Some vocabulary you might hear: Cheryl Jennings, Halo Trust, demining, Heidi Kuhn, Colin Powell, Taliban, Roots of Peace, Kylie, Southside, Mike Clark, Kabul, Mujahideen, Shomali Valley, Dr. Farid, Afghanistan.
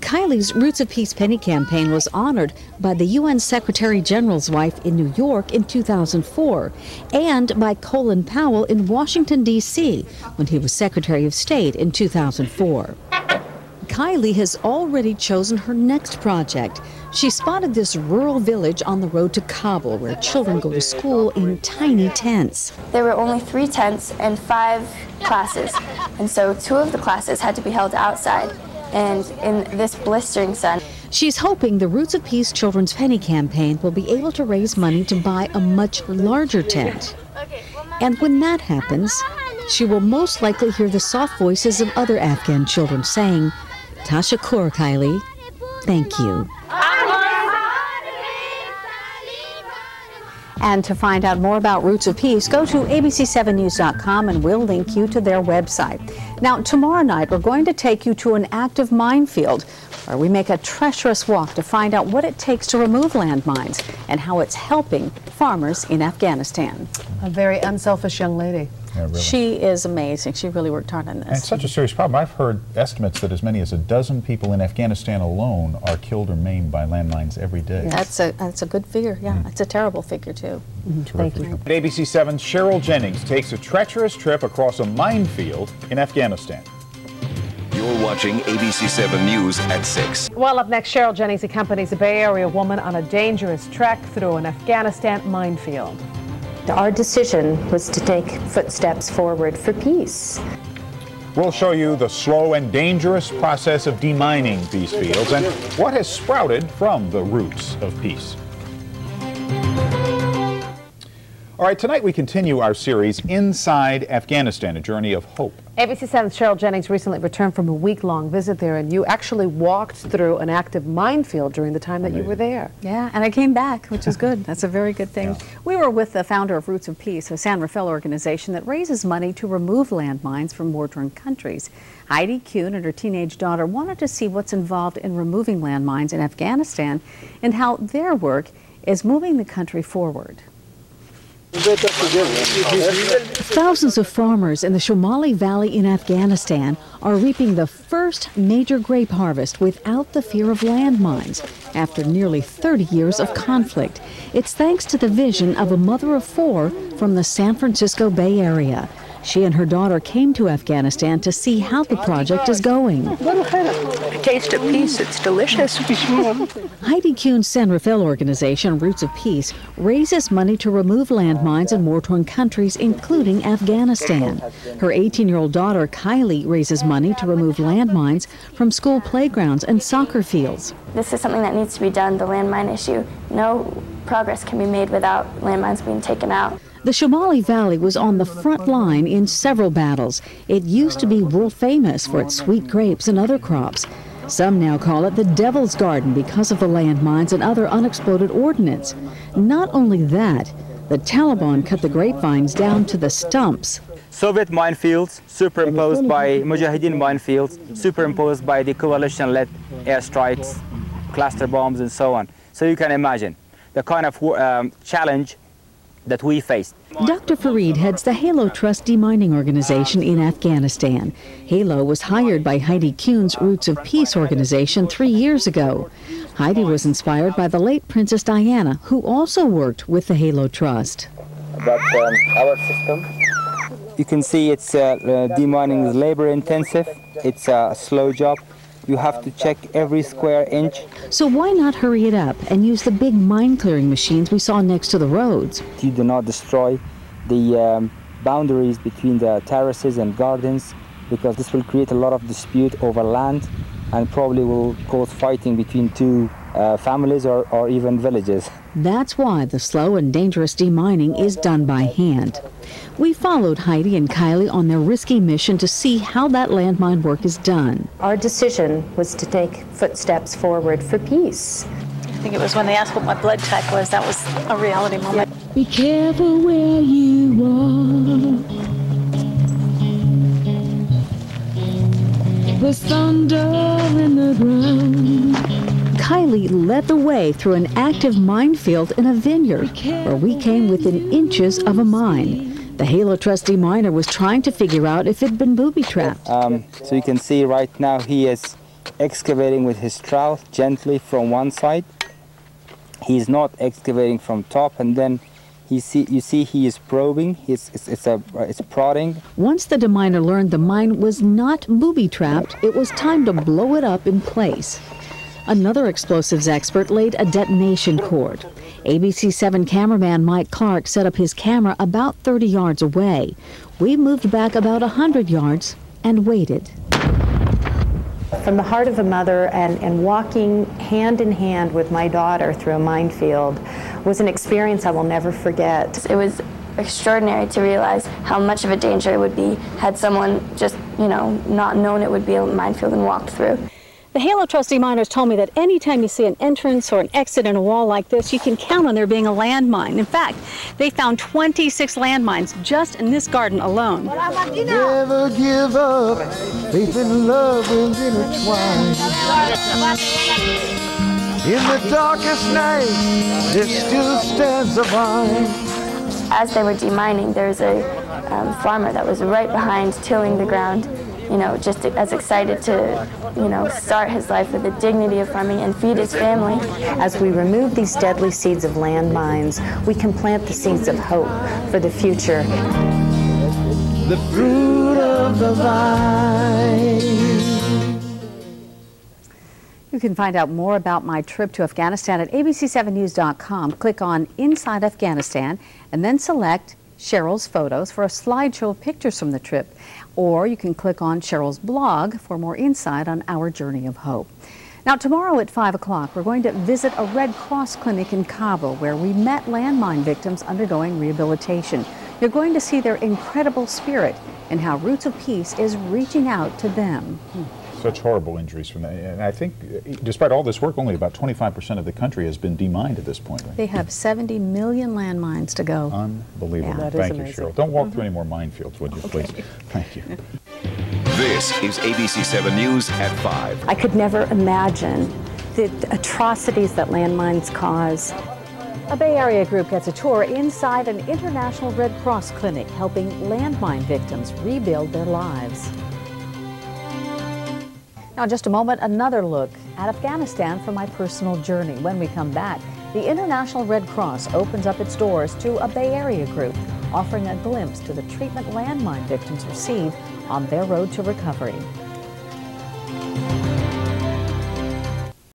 Kylie's Roots of Peace penny campaign was honored by the UN Secretary General's wife in New York in 2004 and by Colin Powell in Washington, D.C. when he was Secretary of State in 2004. Kylie has already chosen her next project. She spotted this rural village on the road to Kabul where children go to school in tiny tents. There were only 3 tents and 5 classes, and so 2 of the classes had to be held outside and in this blistering sun. She's hoping the Roots of Peace Children's Penny campaign will be able to raise money to buy a much larger tent. And when that happens, she will most likely hear the soft voices of other Afghan children saying, "Tashakur, Kylie, thank you." And to find out more about Roots of Peace, go to abc7news.com and we'll link you to their website. Now, tomorrow night, we're going to take you to an active minefield where we make a treacherous walk to find out what it takes to remove landmines and how it's helping farmers in Afghanistan. A very unselfish young lady. Yeah, really. She is amazing. She really worked hard on this. And it's such a serious problem. I've heard estimates that as many as a dozen people in Afghanistan alone are killed or maimed by landmines every day. Yeah. That's a good figure. Yeah, that's a terrible figure too. Thank you. At ABC 7's Cheryl Jennings takes a treacherous trip across a minefield in Afghanistan. You're watching ABC 7 News at 6. Well, up next, Cheryl Jennings accompanies a Bay Area woman on a dangerous trek through an Afghanistan minefield. Our decision was to take footsteps forward for peace. We'll show you the slow and dangerous process of demining these fields and what has sprouted from the Roots of Peace. All right, tonight we continue our series, Inside Afghanistan, a Journey of Hope. ABC 7's Cheryl Jennings recently returned from a week-long visit there, and you actually walked through an active minefield during the time that you were there. Yeah, and I came back, which is good. That's a very good thing. Yeah. We were with the founder of Roots of Peace, a San Rafael organization that raises money to remove landmines from war-torn countries. Heidi Kuhn and her teenage daughter wanted to see what's involved in removing landmines in Afghanistan and how their work is moving the country forward. Thousands of farmers in the Shomali Valley in Afghanistan are reaping the first major grape harvest without the fear of landmines after nearly 30 years of conflict. It's thanks to the vision of a mother of 4 from the San Francisco Bay Area. She and her daughter came to Afghanistan to see how the project is going. A taste of peace, it's delicious. Heidi Kuhn's San Rafael organization, Roots of Peace, raises money to remove landmines in war-torn countries, including Afghanistan. Her 18-year-old daughter, Kylie, raises money to remove landmines from school playgrounds and soccer fields. This is something that needs to be done, the landmine issue. No progress can be made without landmines being taken out. The Shomali Valley was on the front line in several battles. It used to be world famous for its sweet grapes and other crops. Some now call it the Devil's Garden because of the landmines and other unexploded ordnance. Not only that, the Taliban cut the grapevines down to the stumps. Soviet minefields superimposed by Mujahideen minefields, superimposed by the coalition-led airstrikes, cluster bombs and so on. So you can imagine the kind of challenge that we faced. Dr. Farid heads the Halo Trust demining organization in Afghanistan. Halo was hired by Heidi Kuhn's Roots of Peace organization 3 years ago. Heidi was inspired by the late Princess Diana, who also worked with the Halo Trust. That's our system. You can see it's demining is labor intensive. It's a slow job. You have to check every square inch. So why not hurry it up and use the big mine-clearing machines we saw next to the roads? You do not destroy the boundaries between the terraces and gardens, because this will create a lot of dispute over land and probably will cause fighting between two families or even villages. That's why the slow and dangerous demining is done by hand. We followed Heidi and Kylie on their risky mission to see how that landmine work is done. Our decision was to take footsteps forward for peace. I think it was when they asked what my blood type was, that was a reality moment. Be careful where you are. There's thunder in the ground. Kylie led the way through an active minefield in a vineyard where we came within inches of a mine. The Halo Trust miner was trying to figure out if it'd been booby-trapped. So you can see right now he is excavating with his trowel gently from one side. He's not excavating from top, and then you see he is probing. It's prodding. Once the deminer learned the mine was not booby-trapped, it was time to blow it up in place. Another explosives expert laid a detonation cord. ABC7 cameraman Mike Clark set up his camera about 30 yards away. We moved back about 100 yards and waited. From the heart of a mother and walking hand in hand with my daughter through a minefield was an experience I will never forget. It was extraordinary to realize how much of a danger it would be had someone just, not known it would be a minefield and walked through. The Halo Trust miners told me that anytime you see an entrance or an exit in a wall like this, you can count on there being a landmine. In fact, they found 26 landmines just in this garden alone. Never give up. Faith and love will intertwine. In the darkest night, there still stands a vine. As they were demining, there was a farmer that was right behind tilling the ground, just as excited to, start his life with the dignity of farming and feed his family. As we remove these deadly seeds of landmines, we can plant the seeds of hope for the future. The fruit of the vine. You can find out more about my trip to Afghanistan at abc7news.com. Click on Inside Afghanistan and then select Cheryl's photos for a slideshow of pictures from the trip. Or you can click on Cheryl's blog for more insight on our journey of hope. Now, tomorrow at 5 o'clock, we're going to visit a Red Cross clinic in Kabul where we met landmine victims undergoing rehabilitation. You're going to see their incredible spirit and how Roots of Peace is reaching out to them. Such horrible injuries from that. And I think, despite all this work, only about 25% of the country has been demined at this point. Right? They have 70 million landmines to go. Unbelievable. Yeah, thank you, amazing. Cheryl. Don't walk through any more minefields, would you, please? Thank you. This is ABC 7 News at 5. I could never imagine the atrocities that landmines cause. A Bay Area group gets a tour inside an International Red Cross clinic helping landmine victims rebuild their lives. Now, in just a moment, another look at Afghanistan for my personal journey. When we come back, the International Red Cross opens up its doors to a Bay Area group, offering a glimpse to the treatment landmine victims receive on their road to recovery.